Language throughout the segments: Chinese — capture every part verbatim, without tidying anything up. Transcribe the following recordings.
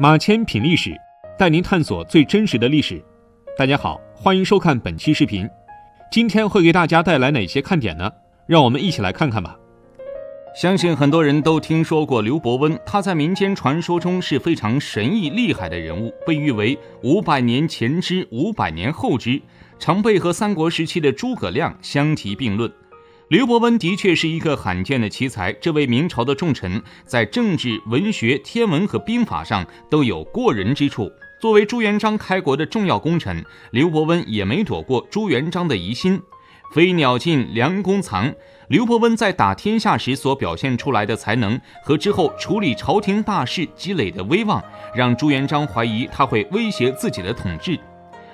马迁品历史，带您探索最真实的历史。大家好，欢迎收看本期视频。今天会给大家带来哪些看点呢？让我们一起来看看吧。相信很多人都听说过刘伯温，他在民间传说中是非常神异厉害的人物，被誉为五百年前之五百年后之，常被和三国时期的诸葛亮相提并论。刘伯温的确是一个罕见的奇才，这位明朝的重臣在政治、文学、天文和兵法上都有过人之处。作为朱元璋开国的重要功臣，刘伯温也没躲过朱元璋的疑心。飞鸟尽，良弓藏。刘伯温在打天下时所表现出来的才能和之后处理朝廷大事积累的威望，让朱元璋怀疑他会威胁自己的统治。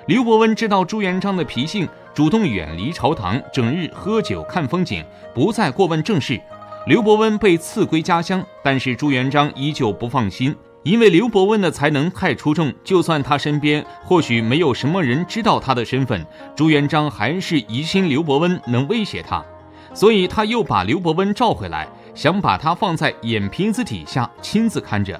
刘伯温知道朱元璋的脾性，主动远离朝堂，整日喝酒看风景，不再过问政事。刘伯温被赐归家乡，但是朱元璋依旧不放心，因为刘伯温的才能太出众，就算他身边或许没有什么人知道他的身份，朱元璋还是疑心刘伯温能威胁他，所以他又把刘伯温召回来，想把他放在眼皮子底下亲自看着。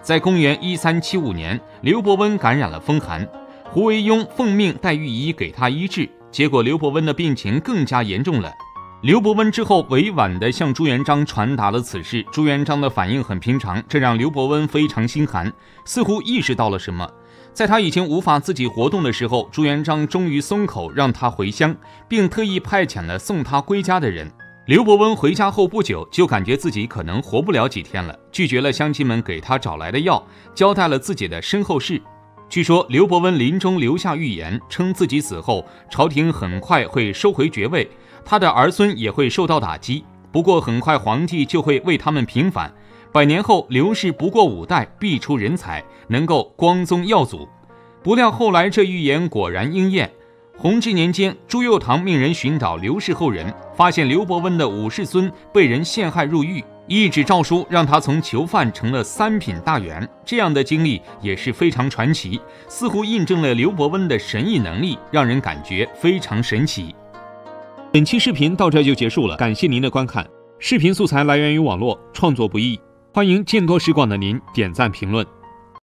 在公元一三七五年，刘伯温感染了风寒，胡惟庸奉命带御医给他医治，结果刘伯温的病情更加严重了。刘伯温之后委婉地向朱元璋传达了此事，朱元璋的反应很平常，这让刘伯温非常心寒，似乎意识到了什么。在他已经无法自己活动的时候，朱元璋终于松口，让他回乡，并特意派遣了送他归家的人。刘伯温回家后不久，就感觉自己可能活不了几天了，拒绝了乡亲们给他找来的药，交代了自己的身后事。据说刘伯温临终留下预言，称自己死后朝廷很快会收回爵位，他的儿孙也会受到打击，不过很快皇帝就会为他们平反，百年后刘氏不过五代必出人才，能够光宗耀祖。不料后来这预言果然应验，弘治年间朱佑樘命人寻找刘氏后人，发现刘伯温的五世孙被人陷害入狱，一纸诏书让他从囚犯成了三品大员，这样的经历也是非常传奇，似乎印证了刘伯温的神异能力，让人感觉非常神奇。本期视频到这就结束了，感谢您的观看。视频素材来源于网络，创作不易，欢迎见多识广的您点赞评论。